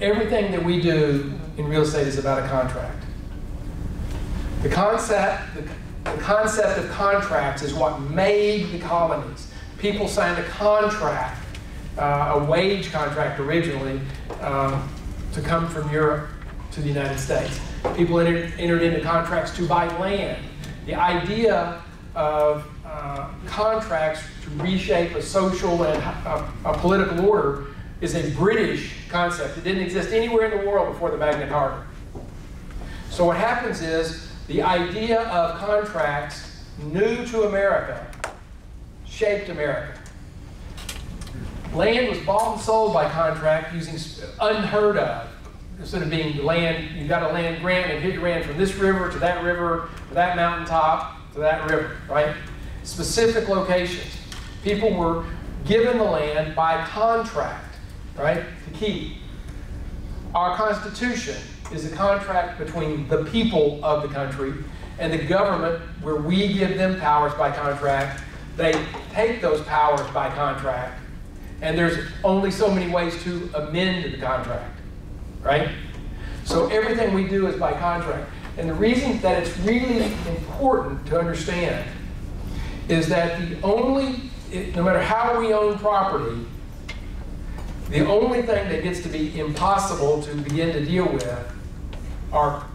everything that we do in real estate is about a contract. The concept of contracts is what made the colonies. People signed a contract, a wage contract originally, to come from Europe to the United States. People entered into contracts to buy land. The idea of contracts to reshape a social and a political order is a British concept. It didn't exist anywhere in the world before the Magna Carta. So what happens is the idea of contracts, new to America, shaped America. Land was bought and sold by contract using unheard of. Instead of being land, you got a land grant and hit land from this river, to that mountaintop, to that river, right? Specific locations. People were given the land by contract, right, to keep. Our Constitution is a contract between the people of the country and the government, where we give them powers by contract. They take those powers by contract, and there's only so many ways to amend the contract, right? So everything we do is by contract. And the reason that it's really important to understand is that no matter how we own property, the only thing that gets to be impossible to begin to deal with are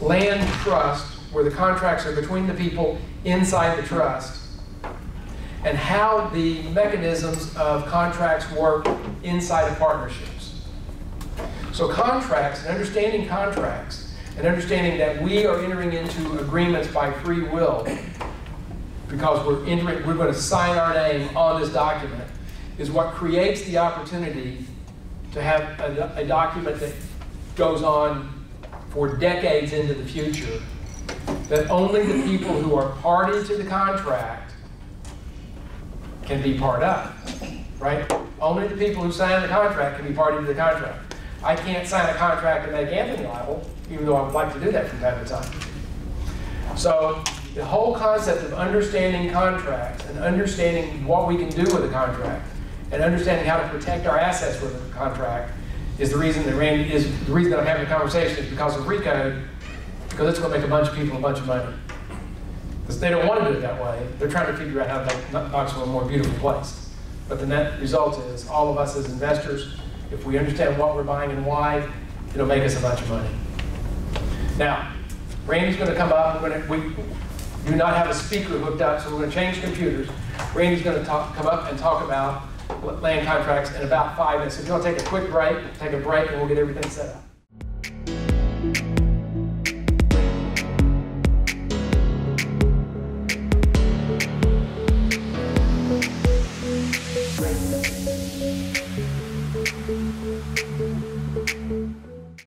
land trusts, where the contracts are between the people inside the trust, and how the mechanisms of contracts work inside of partnerships. So contracts, and understanding contracts, and understanding that we are entering into agreements by free will, because we're going to sign our name on this document, is what creates the opportunity to have a document that goes on for decades into the future, that only the people who are party to the contract can be part of, right? Only the people who sign the contract can be party to the contract. I can't sign a contract and make Anthony liable, even though I would like to do that from time to time. So the whole concept of understanding contracts and understanding what we can do with a contract and understanding how to protect our assets with a contract is the reason that I'm having a conversation, is because of RICO, because it's going to make a bunch of people a bunch of money. Because they don't want to do it that way. They're trying to figure out how to make Knoxville a more beautiful place. But the net result is all of us as investors, if we understand what we're buying and why, it'll make us a bunch of money. Now, Randy's going to come up. We do not have a speaker hooked up, so we're going to change computers. Randy's going to come up and talk about land contracts in about 5 minutes. So if you want to take a quick break, take a break, and we'll get everything set up.